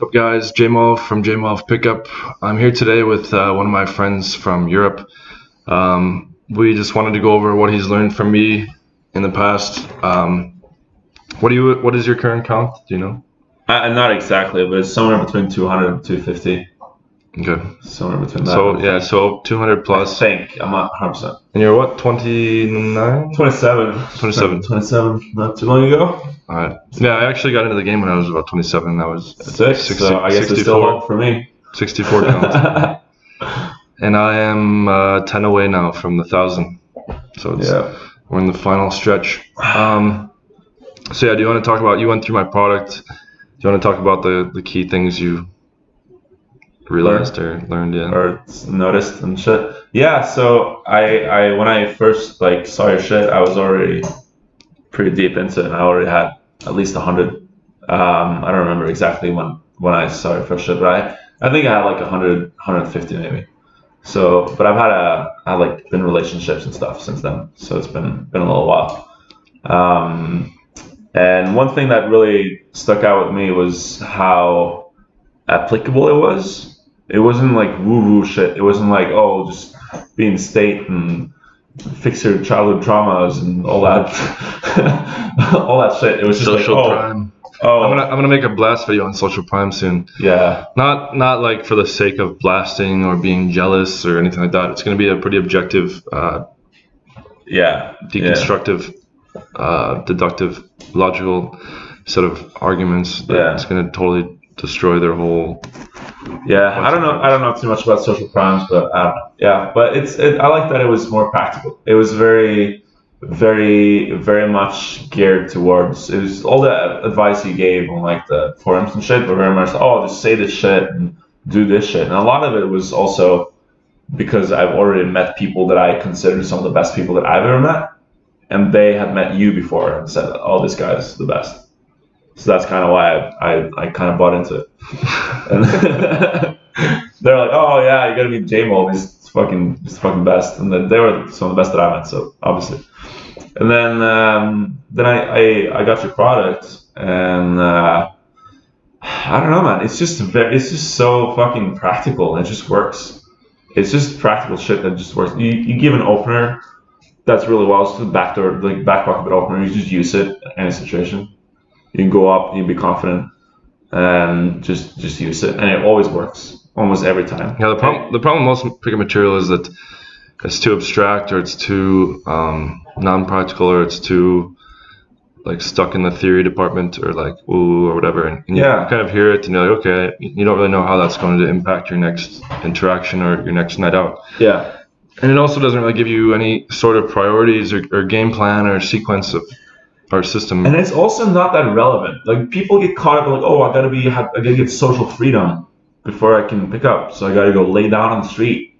What's up, guys? JMULV from JMULV Pickup. I'm here today with one of my friends from Europe. We just wanted to go over what he's learned from me in the past. What is your current count? Do you know? Not exactly, but it's somewhere between 200 and 250. Okay. Somewhere between that. So yeah, so 200 plus. I think I'm not 100%. And you're what? 29? 27. Not too long ago. All right. Yeah, I actually got into the game when I was about 27. That was 6. So I guess 64, it's still long for me. 64 count. And I am 10 away now from the 1,000. So it's, we're in the final stretch. So do you want to talk about? You went through my product. Do you want to talk about the key things you realized or noticed and shit? Yeah. So I when I first saw your shit, I was already pretty deep into it, and I already had at least 100. I don't remember exactly when I started first shit, but I think I had 100, 150 maybe. So, but I've been in relationships and stuff since then, so it's been a little while. And one thing that really stuck out with me was how applicable it was. It wasn't woo-woo shit. It wasn't just be in state and fix your childhood traumas and all that all that shit. It was just social prime. I'm gonna make a blast video on Social Prime soon. Yeah. Not for the sake of blasting or being jealous or anything like that. It's gonna be a pretty objective, deconstructive, deductive, logical set of arguments that it's gonna totally destroy their whole. Yeah, I don't know too much about social crimes, but but I like that it was more practical. It was very, very, very much geared towards. It was all the advice he gave on the forums and shit, but very much just say this shit and do this shit. And a lot of it was also because I've already met people that I consider some of the best people that I've ever met, and they had met you before and said, "Oh, this guy's the best." So that's kind of why I kind of bought into it. And they're like, "Oh yeah, you gotta meet JMULV. He's fucking best." And then they were some of the best that I met, so obviously. And then I got your product, and I don't know, man. It's just so fucking practical. It just works. It's just practical shit that just works. You give an opener that's really well. It's just a backdoor, back pocket opener. You just use it in any situation. You can go up, you can be confident, and just use it. And it always works, almost every time. Yeah, the problem with most pickup material is that it's too abstract, or it's too non-practical, or it's too stuck in the theory department, or ooh, or whatever. And you kind of hear it, and you're like, okay, you don't really know how that's going to impact your next interaction or your next night out. Yeah. And it also doesn't really give you any sort of priorities or game plan or sequence of our system. And it's also not that relevant. People get caught up I gotta get social freedom before I can pick up. So I gotta go lay down on the street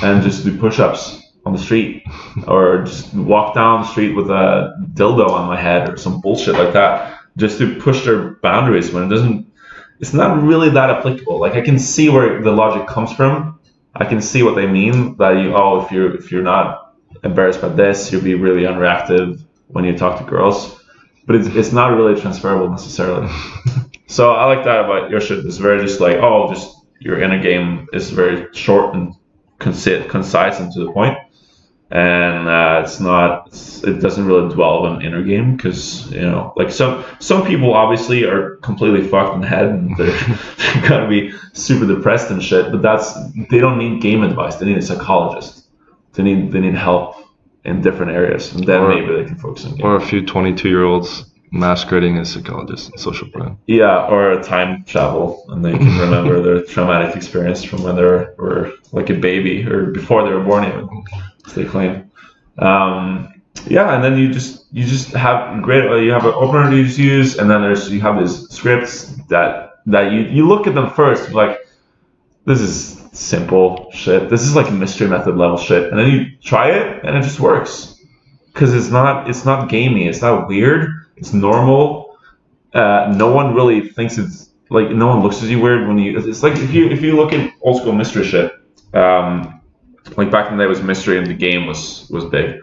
and just do push-ups on the street, or just walk down the street with a dildo on my head or some bullshit like that, just to push their boundaries when it's not really that applicable. I can see where the logic comes from. I can see what they mean, that if you're not embarrassed by this, you'll be really unreactive when you talk to girls, but it's not really transferable necessarily. So I like that about your shit. It's very your inner game is very short and concise and to the point. And it doesn't really dwell on inner game, because some people obviously are completely fucked in the head and they're gonna be super depressed and shit. But they don't need game advice. They need a psychologist. They need help in different areas, and then maybe they can focus on game. Or a few 22-year-olds masquerading as psychologists and social plan. Yeah, or time travel, and they can remember their traumatic experience from when they were a baby, or before they were born even, as they claim. And then you just have you have an opener to use, and then you have these scripts that you look at them first, this is simple shit. This is mystery method level shit. And then you try it, and it just works, because it's not gamey. It's not weird. It's normal. No one really thinks it's no one looks at you weird when you. It's if you look at old school mystery shit, back in the day, it was mystery, and the game was big.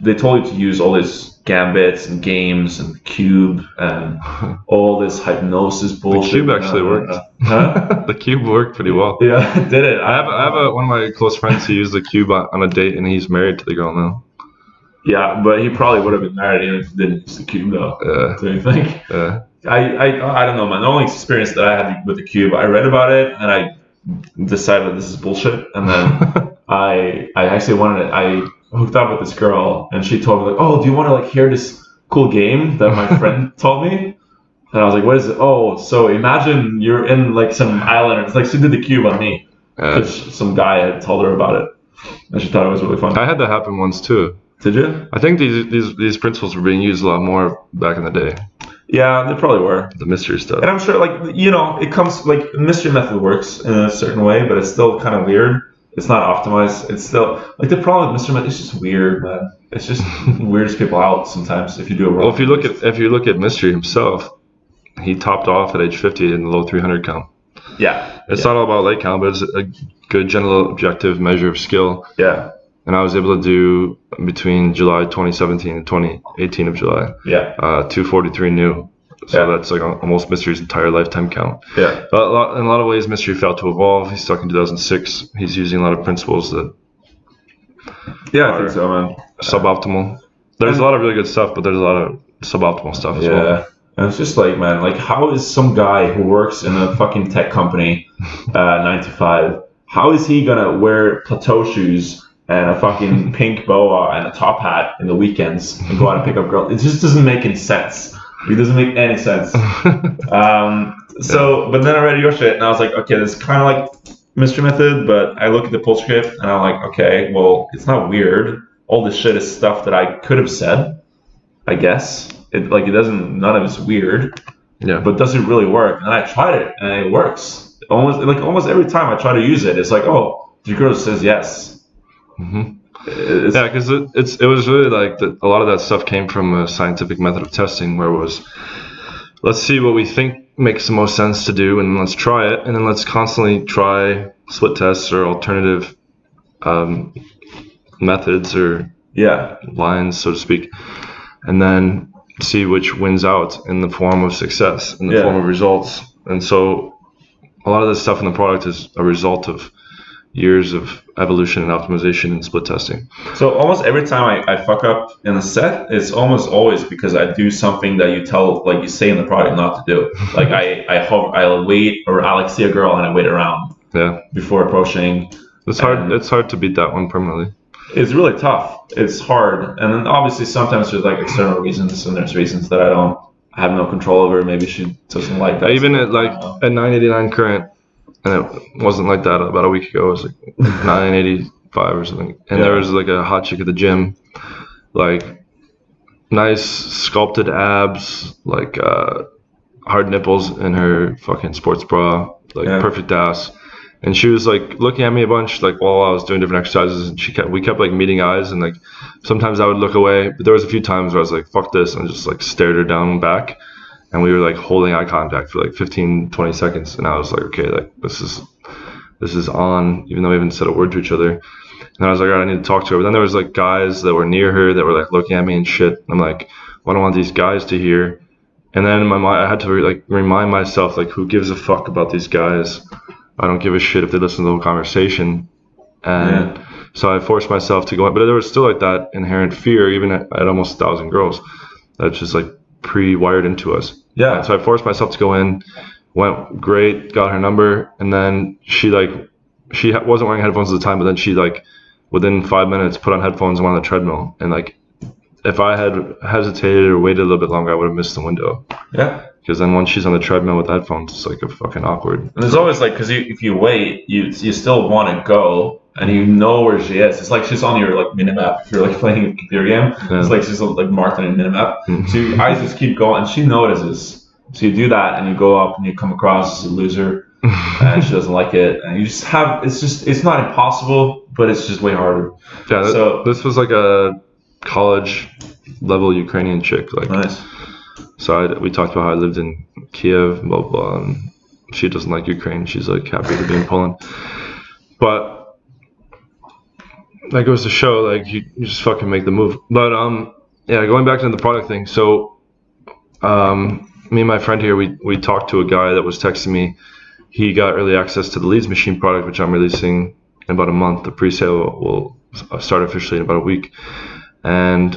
They told you to use all these gambits and games and the cube and all this hypnosis bullshit. The cube actually worked. The cube worked pretty well. Yeah, did it. I have one of my close friends who used the cube on a date, and he's married to the girl now. Yeah, but he probably would have been married even if he didn't use the cube, though. Yeah. Do you think? Yeah. I don't know, man. The only experience that I had with the cube, I read about it and I decided this is bullshit, and then I actually wanted it. I hooked up with this girl, and she told me, like, oh, do you want to, like, hear this cool game that my friend told me? And I was like, what is it? Oh, so imagine you're in, like, some island. It's like she did the cube on me because some guy had told her about it, and she thought it was really fun. I had that happen once too. Did you? I think these principles were being used a lot more back in the day. Yeah, they probably were. The mystery stuff. And I'm sure, like, you know, it comes, like, the mystery method works in a certain way, but it's still kind of weird. It's not optimized. It's still, like, the problem with Mr. Method is just weird, man. It's just weirds people out sometimes if you do it wrong. Well, if you look at Mystery himself, he topped off at age 50 in the low 300 count. Yeah. It's not all about leg count, but it's a good general objective measure of skill. Yeah. And I was able to do between July 2017 and 2018 of July. Yeah. 243 new. So that's like almost Mystery's entire lifetime count. Yeah. But in a lot of ways, Mystery failed to evolve. He's stuck in 2006. He's using a lot of principles that I think so, man. Suboptimal. There's a lot of really good stuff, but there's a lot of suboptimal stuff as well. Yeah. And it's just like, man, like, how is some guy who works in a fucking tech company 9 to 5, how is he going to wear plateau shoes and a fucking pink boa and a top hat in the weekends and go out and pick up girls? It just doesn't make any sense. It doesn't make any sense. But then I read your shit, and I was like, okay, this is kind of like Mystery Method, but I look at the postscript, and I'm like, okay, well, it's not weird. All this shit is stuff that I could have said, I guess. None of it's weird. Yeah. But does it really work? And I tried it, and it works. Almost every time I try to use it, it's like, oh, the girl says yes. Mm-hmm. Because it was really like a lot of that stuff came from a scientific method of testing where it was, let's see what we think makes the most sense to do, and let's try it, and then let's constantly try split tests or alternative methods or lines, so to speak, and then see which wins out in the form of success, in the form of results. And so a lot of this stuff in the product is a result of years of evolution and optimization and split testing. So almost every time I fuck up in a set, it's almost always because I do something that you say in the product not to do. Like I'll wait, or I'll like see a girl and I wait around before approaching. It's hard to beat that one permanently. It's really tough. It's hard. And then obviously sometimes there's like external reasons, and there's reasons that I have no control over. Maybe she doesn't like that. Even at like a 989 current, and it wasn't like that about a week ago. It was like 985 or something. And there was like a hot chick at the gym, like nice sculpted abs, like hard nipples in her fucking sports bra, like perfect ass. And she was like looking at me a bunch, like while I was doing different exercises. And we kept like meeting eyes, and like sometimes I would look away, but there was a few times where I was like, fuck this, and just like stared her down and back. And we were like holding eye contact for like 15, 20 seconds. And I was like, okay, like this is on, even though we haven't said a word to each other. And I was like, all right, I need to talk to her. But then there was like guys that were near her that were like looking at me and shit. I'm like, well, I don't want these guys to hear. And then in my mind, I had to remind myself, like, who gives a fuck about these guys? I don't give a shit if they listen to the whole conversation. And so I forced myself to go in. But there was still like that inherent fear, even at almost 1,000 girls. That's just like pre-wired into us. Yeah. So I forced myself to go in, went great, got her number, and then she wasn't wearing headphones at the time, but then she like within 5 minutes put on headphones and went on the treadmill. And like if I had hesitated or waited a little bit longer, I would have missed the window. Yeah. Because then once she's on the treadmill with headphones, it's like a fucking awkward. And there's always like, because if you wait, you still want to go, and you know where she is. It's like she's on your like minimap. If you're like playing a computer game, it's like she's like marked on a minimap. So your eyes just keep going, and she notices. So you do that, and you go up, and you come across as a loser, and she doesn't like it. And you just have it's not impossible, but it's just way harder. Yeah. So this was like a college level Ukrainian chick. Like, nice. So we talked about how I lived in Kiev, blah blah, and she doesn't like Ukraine. She's like happy to be in Poland, but. That goes to show, like, you just fucking make the move. But Yeah, going back to the product thing. So me and my friend here, we talked to a guy that was texting me. He got early access to the Leads Machine product, which I'm releasing in about a month. The pre-sale will start officially in about a week. And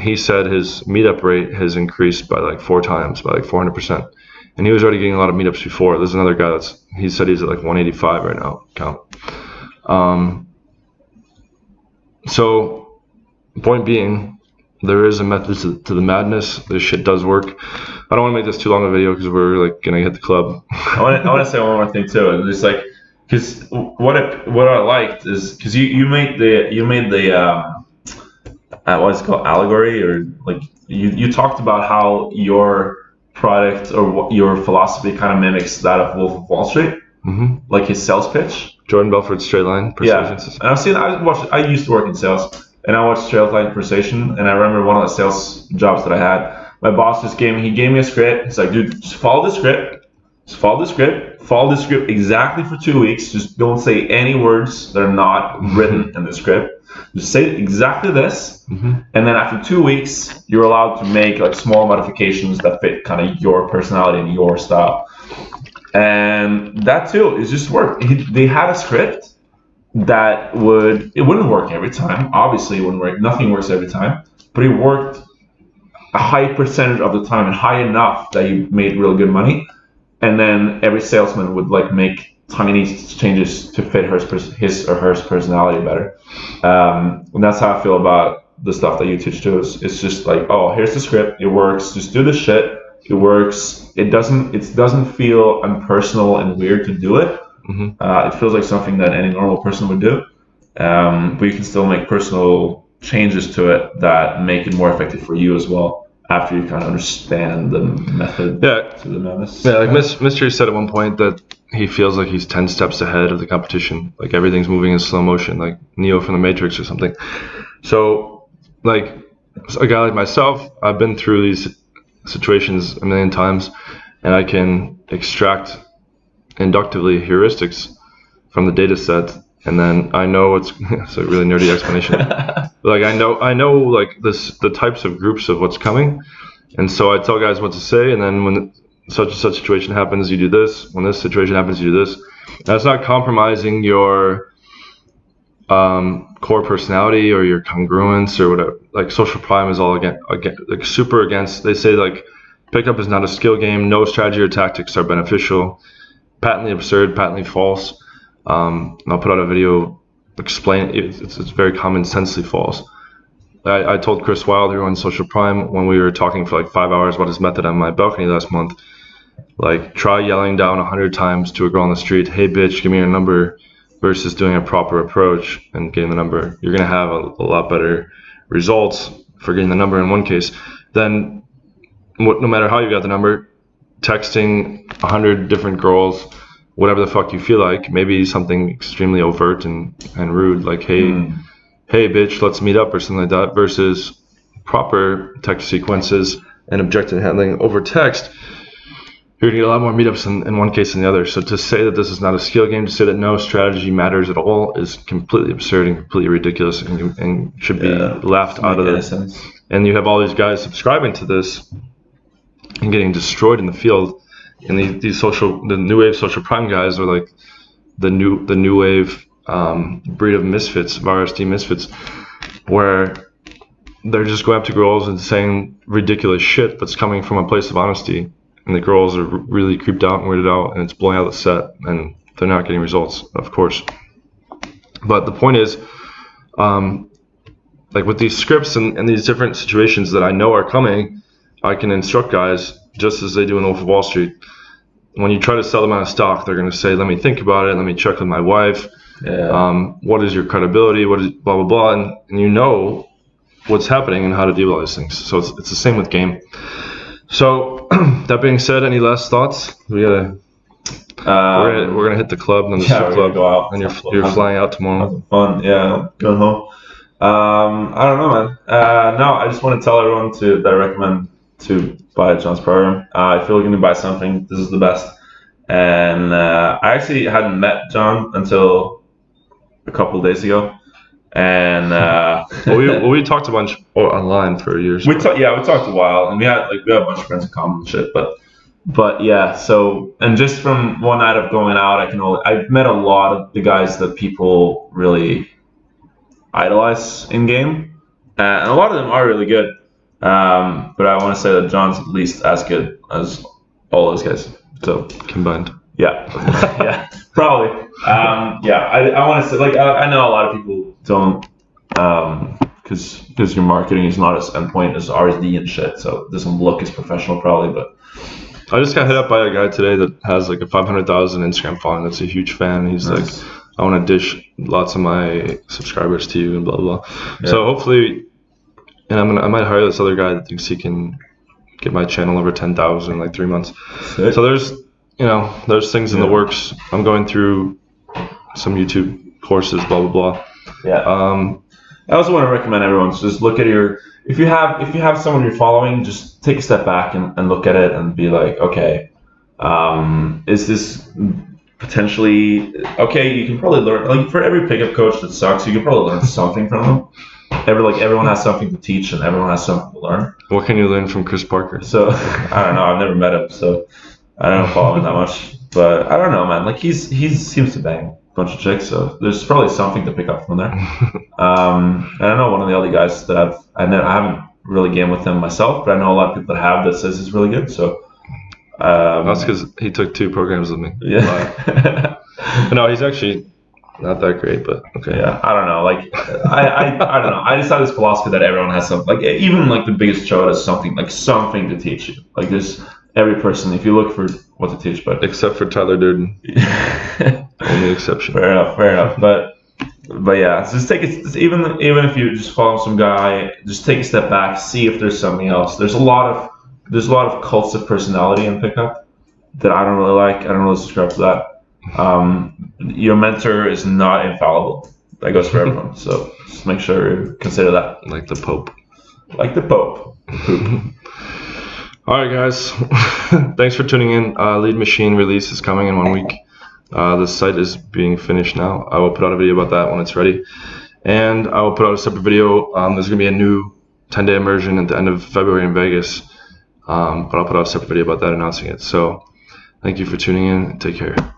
he said his meetup rate has increased by like 400%. And he was already getting a lot of meetups before. There's another guy he said he's at like 185 right now. Count. So point being, there is a method to the madness. This shit does work. I don't want to make this too long of a video because we're like going to hit the club. I want to say one more thing too. And it's like, because what I liked is because you made the what's it called, allegory, or like you talked about how your product or your philosophy kind of mimics that of Wolf of Wall Street, mm-hmm. like his sales pitch. Jordan Belfort, Straight Line Persuasion System. And I've seen. I used to work in sales, and I watched Straight Line Persuasion. And I remember one of the sales jobs that I had. My boss just gave me a script. He's like, dude, just follow the script. Follow the script exactly for 2 weeks. Just don't say any words that are not written in the script. Just say exactly this, mm-hmm. and then after 2 weeks, you're allowed to make like small modifications that fit kind of your personality and your style. And that too is just work. They had a script that wouldn't work every time. Obviously, it wouldn't work. Nothing works every time, but it worked a high percentage of the time and high enough that you made real good money. And then every salesman would like make tiny changes to fit his or her personality better. And that's how I feel about the stuff that you teach too. It's just like, oh, here's the script. It works. Just do the shit. It works. It doesn't feel impersonal and weird to do it. Mm-hmm. It feels like something that any normal person would do. But you can still make personal changes to it that make it more effective for you as well. After you kind of understand the method to the madness. Yeah, like Mystery said at one point that he feels like he's 10 steps ahead of the competition. Like everything's moving in slow motion, like Neo from the Matrix or something. So like a guy like myself, I've been through these situations a million times, and I can extract inductively heuristics from the data set. And then I know it's a really nerdy explanation. Like I know like the types of groups of what's coming, and so I tell guys what to say. And then when such and such situation happens, you do this. When this situation happens, you do this. That's not compromising your core personality or your congruence or whatever. Like Social Prime is all like super against. They say like pickup is not a skill game. No strategy or tactics are beneficial. Patently absurd. Patently false. And I'll put out a video explain it's very common sensely false. I told Chris Wilde, who runs Social Prime, when we were talking for like 5 hours about his method on my balcony last month, like try yelling down 100 times to a girl on the street, hey bitch, give me your number, versus doing a proper approach and getting the number. You're going to have a lot better results for getting the number in one case than no matter how you got the number, texting 100 different girls, whatever the fuck you feel like, maybe something extremely overt and rude, like, hey, bitch, let's meet up or something like that, versus proper text sequences and objective handling over text. You're going to get a lot more meetups in one case than the other. So to say that this is not a skill game, to say that no strategy matters at all is completely absurd and completely ridiculous and should be laughed out of this. And you have all these guys subscribing to this and getting destroyed in the field. And the new wave Social Prime guys are like the new wave breed of misfits, of RSD misfits, where they're just going up to girls and saying ridiculous shit that's coming from a place of honesty, and the girls are really creeped out and weirded out, and it's blowing out the set, and they're not getting results, of course. But the point is, like with these scripts and these different situations that I know are coming, I can instruct guys, just as they do in Wolf of Wall Street. When you try to sell them on a stock, they're going to say, let me think about it, let me check with my wife, what is your credibility, what is blah, blah, blah, and you know what's happening and how to deal with all these things. So it's the same with game. So that being said, any last thoughts? We're going to hit the club, then the strip club, go out. And you're flying out tomorrow. Fun, yeah, going home. I don't know, man. No, I just want to tell everyone that I recommend to buy John's program. If you're going to buy something, this is the best. And I actually hadn't met John until a couple days ago. And we talked a bunch online for years. We talked a while, and we had a bunch of friends in common and shit. But yeah, so, and just from one night of going out, I've met a lot of the guys that people really idolize in game, and a lot of them are really good. But I want to say that John's at least as good as all those guys. So combined. Yeah, yeah, probably. I want to say, I know a lot of people don't, because your marketing is not as endpoint as RSD and shit, so it doesn't look as professional probably. But I just got hit up by a guy today that has a 500,000 Instagram following. That's a huge fan. He's nice. I want to dish lots of my subscribers to you and blah blah. Yeah. So hopefully, and I might hire this other guy that thinks he can get my channel over 10,000 in 3 months. Sick. So there's things in the works. I'm going through some YouTube courses, blah blah blah. Yeah. I also want to recommend everyone to just look at if you have someone you're following, just take a step back and look at it and be like, okay, is this potentially okay? You can probably learn, for every pickup coach that sucks, you can probably learn something from them. Everyone has something to teach and everyone has something to learn. What can you learn from Chris Parker? So I don't know. I've never met him, so I don't follow him that much, but I don't know, man. He seems to bang a bunch of chicks, so there's probably something to pick up from there. I know one of the other guys that I haven't really game with him myself, but I know a lot of people that have that says he's really good. So that's because he took 2 programs with me. Yeah. No, he's actually not that great, but okay. Yeah, I don't know. I don't know. I just have this philosophy that everyone has something. Even the biggest show has something to teach you. There's every person, if you look for what to teach, but except for Tyler Durden, only exception. Fair enough. But yeah, so just take it. Even if you just follow some guy, just take a step back, see if there's something else. There's a lot of cults of personality in pickup that I don't really like. I don't really subscribe to that. Your mentor is not infallible. That goes for everyone. So just make sure you consider that. Like the Pope. All right, guys. Thanks for tuning in. Lead Machine release is coming in 1 week. The site is being finished now. I will put out a video about that when it's ready. And I will put out a separate video. There's going to be a new 10-day immersion at the end of February in Vegas. But I'll put out a separate video about that announcing it. So thank you for tuning in. Take care.